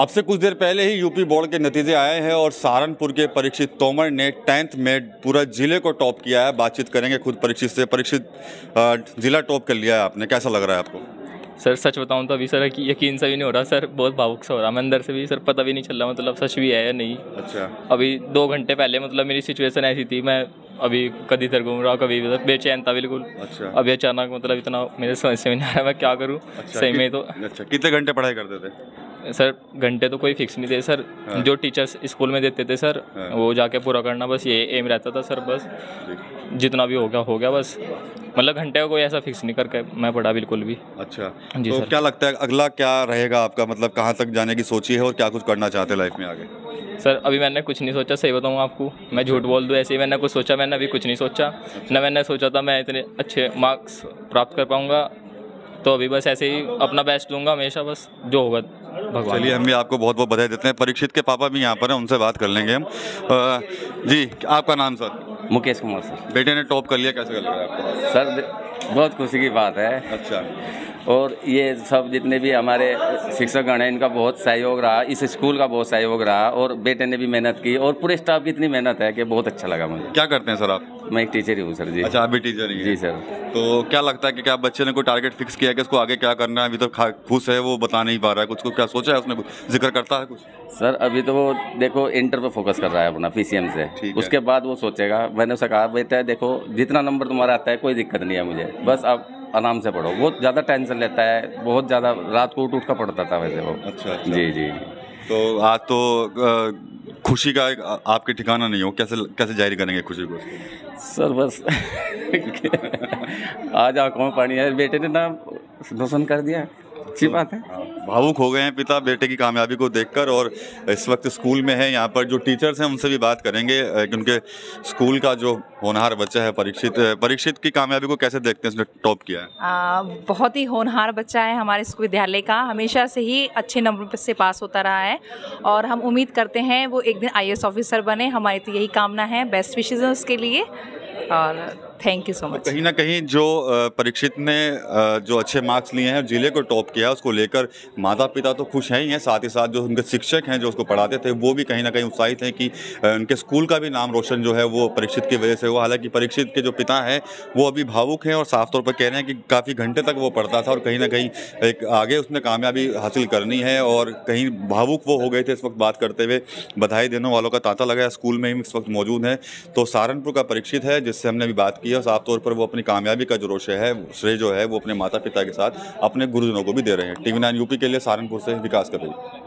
अब से कुछ देर पहले ही यूपी बोर्ड के नतीजे आए हैं और सहारनपुर के परीक्षित तोमर ने 10th में पूरा जिले को टॉप किया है। बातचीत करेंगे खुद परीक्षित से। परीक्षित, जिला टॉप कर लिया है आपने, कैसा लग रहा है आपको? सर सच बताऊं तो अभी सर यकीन सा भी नहीं हो रहा सर, बहुत भावुक सा हो रहा है। मैं अंदर से भी सर पता भी नहीं चल रहा मतलब सच भी है या नहीं। अच्छा, अभी 2 घंटे पहले मतलब मेरी सिचुएशन ऐसी थी, मैं अभी कभी इधर घूम रहा हूँ कभी इधर, बेचैन था बिल्कुल। अच्छा, अभी अचानक मतलब इतना मेरे समझ से नहीं आ रहा मैं क्या करूँ। अच्छा, सही में तो अच्छा, कितने घंटे पढ़ाई करते थे सर? घंटे तो कोई फिक्स नहीं थे सर। हाँ। जो टीचर्स स्कूल में देते थे सर, हाँ, वो जाके पूरा करना, बस ये एम रहता था सर। बस जितना भी हो गया बस, मतलब घंटे का कोई ऐसा फिक्स नहीं करके मैं पढ़ा बिल्कुल भी। अच्छा जी सर, क्या लगता है अगला क्या रहेगा आपका, मतलब कहाँ तक जाने की सोची है और क्या कुछ करना चाहते हैं लाइफ में आगे? सर अभी मैंने कुछ नहीं सोचा, सही बताऊँ आपको, मैं झूठ बोल दूँ, ऐसे ही मैंने कुछ सोचा, मैंने अभी कुछ नहीं सोचा ना, मैंने सोचा था मैं इतने अच्छे मार्क्स प्राप्त कर पाऊँगा, तो अभी बस ऐसे ही अपना बेस्ट दूंगा हमेशा, बस जो होगा भगवान। चलिए, हम भी आपको बहुत बहुत बधाई देते हैं। परीक्षित के पापा भी यहाँ पर हैं, उनसे बात कर लेंगे हम। जी, आपका नाम सर? मुकेश कुमार सर। बेटे ने टॉप कर लिया, कैसे कर लिया आपको? सर बहुत खुशी की बात है। अच्छा, और ये सब जितने भी हमारे शिक्षकगण हैं इनका बहुत सहयोग रहा, इस स्कूल का बहुत सहयोग रहा, और बेटे ने भी मेहनत की और पूरे स्टाफ की इतनी मेहनत है कि बहुत अच्छा लगा मुझे। क्या करते हैं सर आप? मैं एक टीचर ही हूँ सर। जी। अच्छा, आप भी टीचर ही हैं? जी सर। तो क्या लगता है कि क्या बच्चे ने कोई टारगेट फिक्स किया है कि इसको आगे क्या करना है? अभी तो खुश है वो, बता नहीं पा रहा है कुछ को, क्या सोचा है उसने, जिक्र करता है कुछ? सर अभी तो वो देखो इंटर पर फोकस कर रहा है अपना PCM से, उसके बाद वो सोचेगा। मैंने उसे कहा बेटा देखो जितना नंबर तुम्हारा आता है कोई दिक्कत नहीं है मुझे, बस आप आराम से पढ़ो। बहुत ज़्यादा टेंशन लेता है, बहुत ज़्यादा रात को उठ कर पढ़ता था वैसे वो। अच्छा, जी जी। तो आज तो खुशी का आपके ठिकाना नहीं हो, कैसे कैसे जाहिर करेंगे खुशी को सर? बस आज आँखों में पानी है, बेटे ने नाम रोशन कर दिया, अच्छी बात है। भावुक हो गए हैं पिता बेटे की कामयाबी को देखकर, और इस वक्त स्कूल में है। यहाँ पर जो टीचर्स हैं उनसे भी बात करेंगे कि उनके स्कूल का जो होनहार बच्चा है परीक्षित की कामयाबी को कैसे देखते हैं, उसने टॉप किया है। बहुत ही होनहार बच्चा है हमारे स्कूल विद्यालय का, हमेशा से ही अच्छे नंबर से पास होता रहा है, और हम उम्मीद करते हैं वो एक दिन IAS ऑफिसर बने, हमारी तो यही कामना है। बेस्ट विशेज़ हैं उसके लिए और थैंक यू सो मच। कहीं ना कहीं जो परीक्षित ने जो अच्छे मार्क्स लिए हैं, जिले को टॉप किया, उसको लेकर माता पिता तो खुश हैं ही हैं, साथ ही साथ जो उनके शिक्षक हैं जो उसको पढ़ाते थे वो भी कहीं ना कहीं उत्साहित हैं कि उनके स्कूल का भी नाम रोशन जो है वो परीक्षित की वजह से हुआ। हालांकि परीक्षित के जो पिता हैं वो अभी भावुक हैं और साफ तौर पर कह रहे हैं कि काफ़ी घंटे तक वो पढ़ता था और कहीं ना कहीं एक आगे उसने कामयाबी हासिल करनी है, और कहीं भावुक वो हो गए थे इस वक्त बात करते हुए। बधाई देने वालों का तांता लगा, स्कूल में ही इस वक्त मौजूद हैं। तो सहारनपुर का परीक्षित है जिससे हमने भी बात की, और साफ तौर पर वो अपनी कामयाबी का जो रोश है श्रेय जो है वो अपने माता पिता के साथ अपने गुरुजनों को भी दे रहे हैं। TV9 यूपी के लिए सहारनपुर से विकास कबीर।